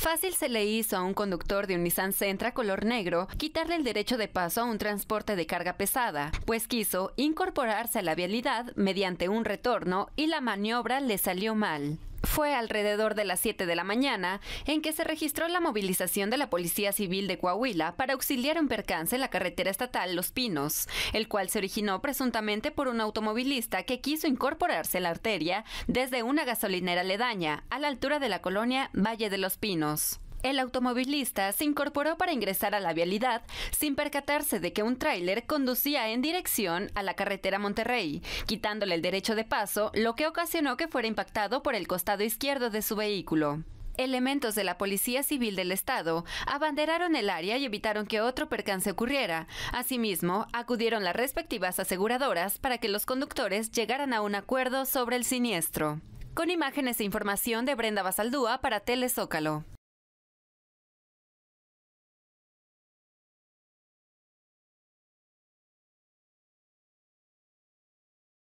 Fácil se le hizo a un conductor de un Nissan Sentra color negro quitarle el derecho de paso a un transporte de carga pesada, pues quiso incorporarse a la vialidad mediante un retorno y la maniobra le salió mal. Fue alrededor de las 7 de la mañana en que se registró la movilización de la Policía Civil de Coahuila para auxiliar un percance en la carretera estatal Los Pinos, el cual se originó presuntamente por un automovilista que quiso incorporarse a la arteria desde una gasolinera aledaña, a la altura de la colonia Valle de los Pinos. El automovilista se incorporó para ingresar a la vialidad sin percatarse de que un tráiler conducía en dirección a la carretera Monterrey, quitándole el derecho de paso, lo que ocasionó que fuera impactado por el costado izquierdo de su vehículo. Elementos de la Policía Civil del Estado abanderaron el área y evitaron que otro percance ocurriera. Asimismo, acudieron las respectivas aseguradoras para que los conductores llegaran a un acuerdo sobre el siniestro. Con imágenes e información de Brenda Basaldúa para Tele Zócalo.